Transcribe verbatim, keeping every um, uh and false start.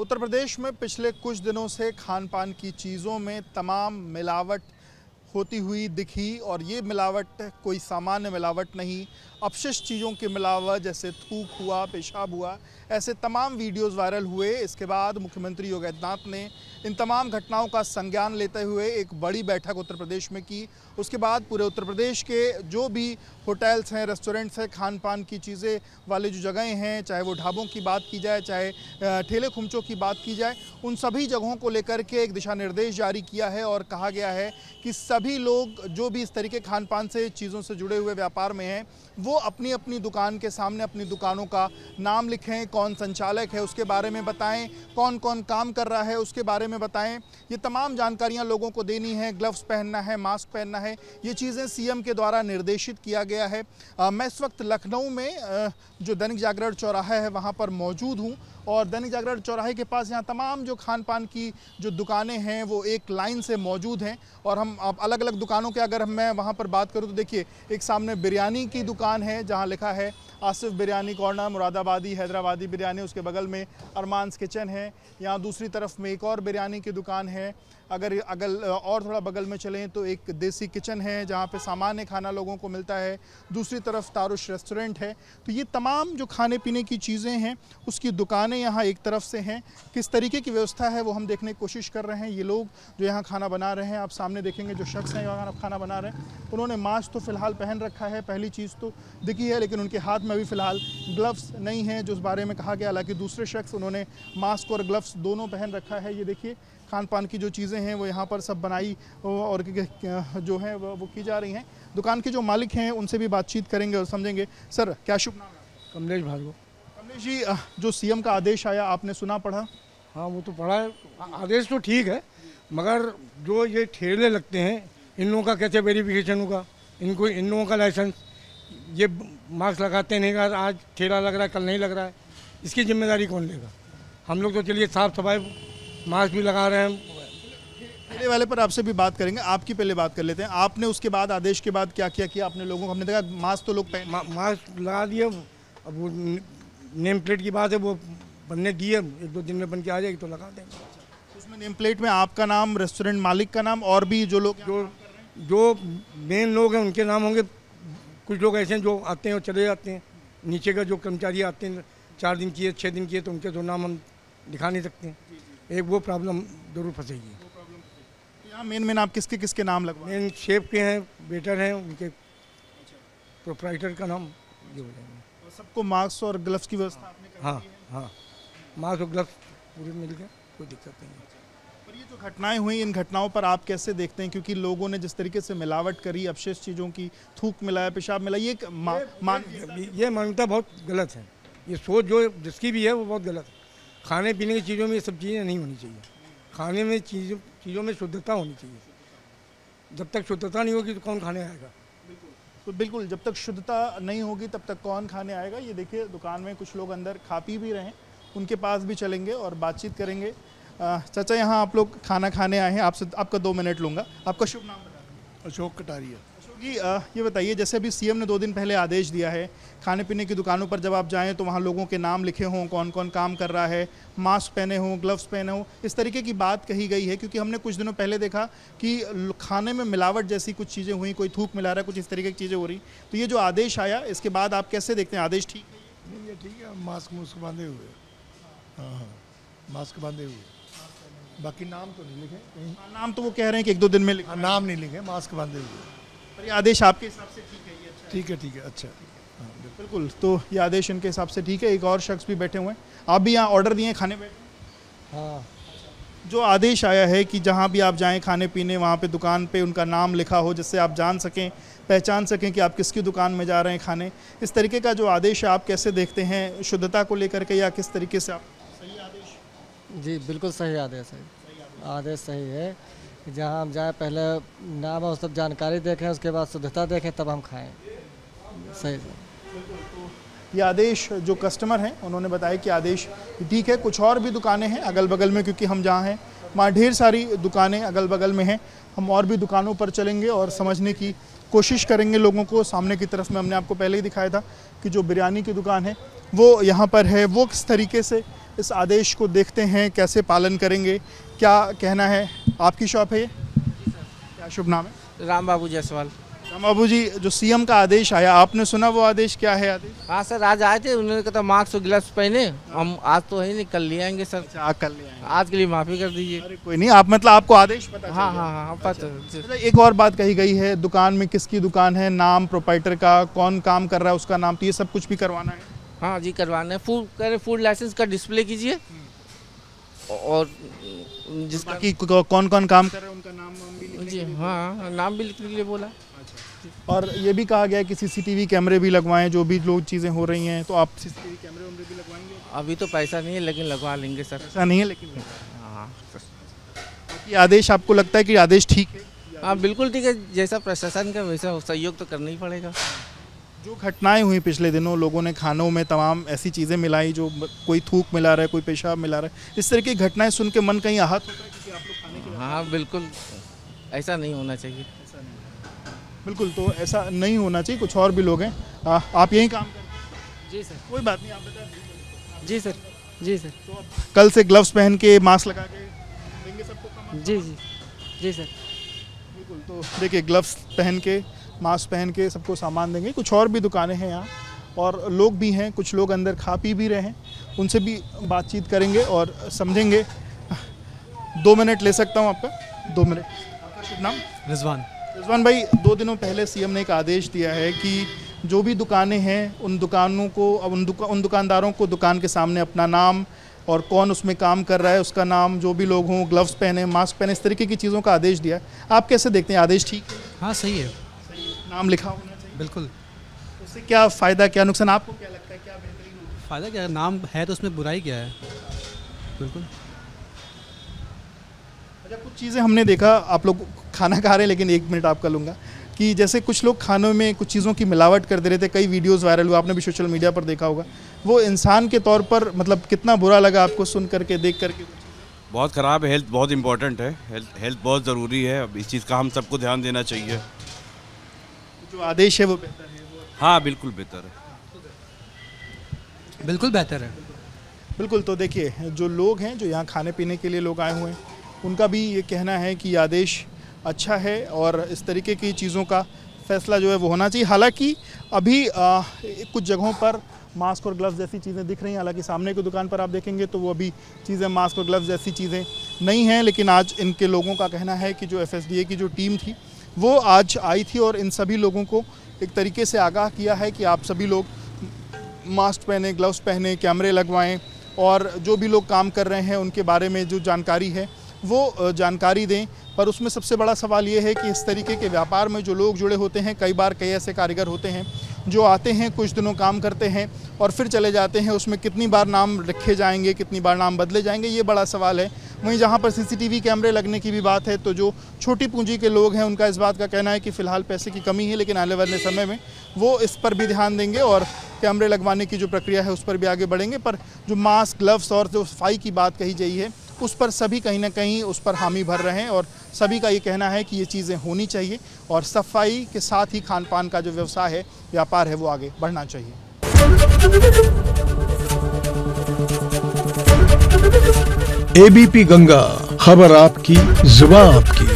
उत्तर प्रदेश में पिछले कुछ दिनों से खान पान की चीज़ों में तमाम मिलावट होती हुई दिखी और ये मिलावट कोई सामान्य मिलावट नहीं, अपशिष्ट चीज़ों की मिलावट जैसे थूक हुआ, पेशाब हुआ, ऐसे तमाम वीडियोस वायरल हुए। इसके बाद मुख्यमंत्री योगी आदित्यनाथ ने इन तमाम घटनाओं का संज्ञान लेते हुए एक बड़ी बैठक उत्तर प्रदेश में की। उसके बाद पूरे उत्तर प्रदेश के जो भी होटल्स हैं, रेस्टोरेंट्स हैं, खान पान की चीज़ें वाले जो जगहें हैं, चाहे वो ढाबों की बात की जाए, चाहे ठेले खुमचों की बात की जाए, उन सभी जगहों को लेकर के एक दिशा निर्देश जारी किया है और कहा गया है कि सभी लोग जो भी इस तरीके खान पान से चीज़ों से जुड़े हुए व्यापार में हैं वो अपनी अपनी दुकान के सामने अपनी दुकानों का नाम लिखें, कौन संचालक है उसके बारे में बताएं, कौन कौन काम कर रहा है उसके बारे में बताएं। ये तमाम जानकारियां लोगों को देनी है, ग्लव्स पहनना है, मास्क पहनना है, ये चीज़ें सीएम के द्वारा निर्देशित किया गया है। आ, मैं इस वक्त लखनऊ में आ, जो दैनिक जागरण चौराहा है वहाँ पर मौजूद हूँ और दैनिक जागरण चौराहे के पास यहाँ तमाम जो खान पान की जो दुकानें हैं वो एक लाइन से मौजूद हैं और हम अलग अलग दुकानों के अगर मैं वहाँ पर बात करूँ तो देखिए एक सामने बिरयानी की दुकान है जहाँ लिखा है आसिफ बिरयानी कॉर्नर, मुरादाबादी, हैदराबादी बिरयानी, उसके बगल में अरमान्स किचन है, यहाँ दूसरी तरफ में एक और बिरयानी की दुकान है। अगर अगल और थोड़ा बगल में चलें तो एक देसी किचन है जहाँ पे सामान्य खाना लोगों को मिलता है, दूसरी तरफ तारुश रेस्टोरेंट है। तो ये तमाम जो खाने पीने की चीज़ें हैं उसकी दुकानें यहाँ एक तरफ से हैं। किस तरीके की व्यवस्था है वो हम देखने की कोशिश कर रहे हैं। ये लोग जो यहाँ खाना बना रहे हैं, आप सामने देखेंगे जो शख्स हैं यहाँ खाना बना रहे हैं उन्होंने मास्क तो फ़िलहाल पहन रखा है, पहली चीज़ तो दिखी है, लेकिन उनके हाथ में भी फ़िलहाल ग्लव्स नहीं है जो उस बारे में कहा गया। हालाँकि दूसरे शख्स उन्होंने मास्क और ग्लव्स दोनों पहन रखा है। ये देखिए खान पान की जो चीज़ें हैं वो यहाँ पर सब बनाई और जो है वो की जा रही हैं। दुकान के जो मालिक हैं उनसे भी बातचीत करेंगे और समझेंगे। सर क्या शुभ नाम है? कमलेश भार्गव। कमलेश जी, जो सीएम का आदेश आया आपने सुना पढ़ा? हाँ वो तो पढ़ा है, आदेश तो ठीक है, मगर जो ये ठेले लगते हैं इन लोगों का कैसे वेरीफिकेशन होगा? इनको इन लोगों का लाइसेंस, ये मास्क लगाते नहीं, आज ठेला लग रहा है कल नहीं लग रहा है, इसकी जिम्मेदारी कौन लेगा? हम लोग तो चलिए साफ सफाई मास्क भी लगा रहे हैं। पहले वाले पर आपसे भी बात करेंगे, आपकी पहले बात कर लेते हैं। आपने उसके बाद आदेश के बाद क्या किया? कि आपने लोगों को हमने देखा मास्क तो लोग मा, मास्क लगा दिए, अब वो नेम प्लेट की बात है, वो बनने दिए, एक दो दिन में बन के आ जाएगी तो लगा देंगे। उसमें नेम प्लेट में आपका नाम, रेस्टोरेंट मालिक का नाम और भी जो लोग जो जो मेन लोग हैं उनके नाम होंगे। कुछ लोग ऐसे हैं जो आते हैं और चले जाते हैं, नीचे का जो कर्मचारी आते हैं चार दिन किए छः दिन किए तो उनके तो नाम हम दिखा नहीं सकते हैं, एक वो प्रॉब्लम जरूर फंसेगी। यहाँ मेन मेन आप किसके किसके नाम लगवा? मेन शेफ के हैं, वेटर हैं, उनके प्रोपराइटर का नाम ये हो जाएंगे। सबको मास्क और ग्लव्स की व्यवस्था आपने कर दी है? हाँ हाँ, मास्क और ग्लव्स पूरे मिल गए, कोई दिक्कत नहीं है। ये जो घटनाएं हुई, इन घटनाओं पर आप कैसे देखते हैं? क्योंकि लोगों ने जिस तरीके से मिलावट करी, अपशिष्ट चीज़ों की, थूक मिलाया, पेशाब मिला, ये ये मान्यता बहुत गलत है। ये सोच जो जिसकी भी है वो बहुत गलत है। खाने पीने की चीज़ों में ये सब चीज़ें नहीं होनी चाहिए। खाने में चीज़ों चीज़ों में शुद्धता होनी चाहिए। जब तक शुद्धता नहीं होगी तो कौन खाने आएगा? तो बिल्कुल, जब तक शुद्धता नहीं होगी तब तक कौन खाने आएगा। ये देखिए दुकान में कुछ लोग अंदर खा पी भी रहे हैं, उनके पास भी चलेंगे और बातचीत करेंगे। चाचा यहाँ आप लोग खाना खाने आए हैं, आपसे आपका दो मिनट लूँगा। आपका शुभ नाम बताइए। अशोक कटारिया। जी, ये बताइए, जैसे अभी सीएम ने दो दिन पहले आदेश दिया है खाने पीने की दुकानों पर जब आप जाएं तो वहाँ लोगों के नाम लिखे हों, कौन कौन काम कर रहा है, मास्क पहने हों, ग्लव्स पहने हों, इस तरीके की बात कही गई है। क्योंकि हमने कुछ दिनों पहले देखा कि खाने में मिलावट जैसी कुछ चीज़ें हुई, कोई थूक मिला रहा है, कुछ इस तरीके की चीज़ें हो रही। तो ये जो आदेश आया इसके बाद आप कैसे देखते हैं? आदेश ठीक है? ठीक है, मास्क मुस्क बांधे हुए, हाँ हाँ मास्क बांधे हुए, बाकी नाम तो नहीं लिखे। नाम तो वो कह रहे हैं कि एक दो दिन में लिखे, नाम नहीं लिखे, मास्क बांधे हुए। ये आदेश आपके हिसाब से ठीक है? ये अच्छा, ठीक है, ठीक है, अच्छा, बिल्कुल। तो ये आदेश इनके हिसाब से ठीक है। एक और शख्स भी बैठे हुए हैं, आप भी यहाँ ऑर्डर दिए हैं खाने बैठे? हाँ। जो आदेश आया है कि जहाँ भी आप जाएं खाने पीने, वहाँ पे दुकान पे उनका नाम लिखा हो जिससे आप जान सकें, पहचान सकें कि आप किसकी दुकान में जा रहे हैं खाने, इस तरीके का जो आदेश है आप कैसे देखते हैं? शुद्धता को लेकर के या किस तरीके से आप? सही आदेश? जी बिल्कुल सही आदेश है, आदेश सही है। जहाँ हम जाए पहले नाम और सब जानकारी देखें, उसके बाद शुद्धता देखें तब हम खाएं। सही से ये आदेश जो कस्टमर हैं उन्होंने बताया कि आदेश ठीक है। कुछ और भी दुकानें हैं अगल बगल में, क्योंकि हम जहाँ हैं वहाँ ढेर सारी दुकानें अगल बगल में हैं। हम और भी दुकानों पर चलेंगे और समझने की कोशिश करेंगे लोगों को। सामने की तरफ में हमने आपको पहले ही दिखाया था कि जो बिरयानी की दुकान है वो यहाँ पर है, वो किस तरीके से इस आदेश को देखते हैं, कैसे पालन करेंगे, क्या कहना है। आपकी शॉप है ये, क्या शुभ नाम है? राम बाबू जायसवाल। राम बाबू जी, जो सीएम का आदेश आया, आपने सुना वो आदेश? क्या है आदेश? हाँ सर, आज आए थे, उन्होंने कहा मास्क और ग्लव्स पहने। हम आज तो है नहीं, कल ले आएंगे सर। अच्छा, कल ले आएंगे। आज के लिए माफ़ी कर दीजिए। अरे कोई नहीं, आप मतलब आपको आदेश पता? हाँ हाँ हाँ पता। अच्छा, एक और बात कही गई है, दुकान में किसकी दुकान है, नाम प्रोपाइटर का, कौन काम कर रहा है उसका नाम, तो ये सब कुछ भी करवाना है? हाँ जी करवाना है। फूड कह रहे, फूड लाइसेंस का डिस्प्ले कीजिए और जिसका कि कौन कौन काम कर रहे हैं उनका नाम नाम भी लिखने जी। हाँ, नाम भी लिखने के लिए बोला। अच्छा, और ये भी कहा गया है कि सीसीटीवी कैमरे भी लगवाएं, जो भी लोग चीज़ें हो रही हैं। तो आप सीसीटीवी कैमरे वैमरे भी लगवाएंगे? अभी तो पैसा नहीं है लेकिन लगवा लेंगे सर। पैसा नहीं है लेकिन हाँ। बाकी आदेश, आपको लगता है कि आदेश ठीक है? हाँ बिल्कुल ठीक है, जैसा प्रशासन का वैसा सहयोग तो करना ही पड़ेगा। जो घटनाएं हुई पिछले दिनों, लोगों ने खानों में तमाम ऐसी चीज़ें मिलाई, जो कोई थूक मिला रहा है, कोई पेशाब मिला रहा है, इस तरह की घटनाएं सुन के मन कहीं आहत होता है कि आप लोग खाने के? हाँ बिल्कुल, ऐसा नहीं होना चाहिए। ऐसा नहीं, बिल्कुल तो ऐसा नहीं होना चाहिए। कुछ और भी लोग हैं, आ, आप यहीं काम करें? जी सर। कोई बात नहीं, आप बता। जी सर, जी सर। तो कल से ग्लव्स पहन के, मास्क लगा के देंगे सबको? जी जी जी सर बिल्कुल। तो देखिए, ग्लव्स पहन के, मास्क पहन के सबको सामान देंगे। कुछ और भी दुकानें हैं यहाँ और लोग भी हैं, कुछ लोग अंदर खा पी भी रहे हैं, उनसे भी बातचीत करेंगे और समझेंगे। दो मिनट ले सकता हूँ आपका? दो मिनट। आपका शुभ नाम? रिजवान। रिजवान भाई, दो दिनों पहले सीएम ने एक आदेश दिया है कि जो भी दुकानें हैं उन दुकानों को, उन दुका, उन दुकानदारों को दुकान के सामने अपना नाम और कौन उसमें काम कर रहा है उसका नाम, जो भी लोग हों, ग्लव्स पहने, मास्क पहने, इस तरीके की चीज़ों का आदेश दिया है। आप कैसे देखते हैं, आदेश ठीक है? हाँ सही है, नाम लिखा होना चाहिए बिल्कुल। तो उससे क्या फ़ायदा, क्या नुकसान, आपको क्या लगता है, क्या बेहतरीन होगा? फ़ायदा क्या है, नाम है तो उसमें बुराई क्या है? बिल्कुल। अच्छा, कुछ चीज़ें हमने देखा, आप लोग खाना खा रहे हैं लेकिन एक मिनट आपका लूँगा, कि जैसे कुछ लोग खानों में कुछ चीज़ों की मिलावट कर दे रहे थे, कई वीडियोज़ वायरल हुआ, आपने भी सोशल मीडिया पर देखा होगा। वो इंसान के तौर पर मतलब कितना बुरा लगा आपको सुन करके, देख करके? बहुत ख़राब है। हेल्थ बहुत इंपॉर्टेंट है, हेल्थ हेल्थ बहुत ज़रूरी है। अब इस चीज़ का हम सबको ध्यान देना चाहिए। जो आदेश है वो बेहतर है? हाँ बिल्कुल बेहतर है, बिल्कुल बेहतर है बिल्कुल। तो देखिए, जो लोग हैं, जो यहाँ खाने पीने के लिए लोग आए हुए हैं, उनका भी ये कहना है कि आदेश अच्छा है और इस तरीके की चीज़ों का फैसला जो है वो होना चाहिए। हालांकि अभी आ, कुछ जगहों पर मास्क और ग्लव्स जैसी चीज़ें दिख रही हैं। हालांकि सामने की दुकान पर आप देखेंगे तो वो अभी चीज़ें मास्क और ग्लव्स जैसी चीज़ें नहीं हैं, लेकिन आज इनके लोगों का कहना है कि जो एफ एस डी ए की जो टीम थी वो आज आई थी और इन सभी लोगों को एक तरीके से आगाह किया है कि आप सभी लोग मास्क पहने, ग्लव्स पहने, कैमरे लगवाएं और जो भी लोग काम कर रहे हैं उनके बारे में जो जानकारी है वो जानकारी दें। पर उसमें सबसे बड़ा सवाल ये है कि इस तरीके के व्यापार में जो लोग जुड़े होते हैं, कई बार कई ऐसे कारीगर होते हैं जो आते हैं, कुछ दिनों काम करते हैं और फिर चले जाते हैं। उसमें कितनी बार नाम रखे जाएंगे, कितनी बार नाम बदले जाएंगे, ये बड़ा सवाल है। वहीं जहाँ पर सीसीटीवी कैमरे लगने की भी बात है, तो जो छोटी पूंजी के लोग हैं उनका इस बात का कहना है कि फ़िलहाल पैसे की कमी है, लेकिन आने वाले समय में वो इस पर भी ध्यान देंगे और कैमरे लगवाने की जो प्रक्रिया है उस पर भी आगे बढ़ेंगे। पर जो मास्क, ग्लव्स और जो सफाई की बात कही गई है उस पर सभी कहीं ना कहीं उस पर हामी भर रहे हैं और सभी का ये कहना है कि ये चीज़ें होनी चाहिए और सफाई के साथ ही खान पान का जो व्यवसाय है, व्यापार है, वो आगे बढ़ना चाहिए। एबीपी गंगा, खबर आपकी, जुबान आपकी।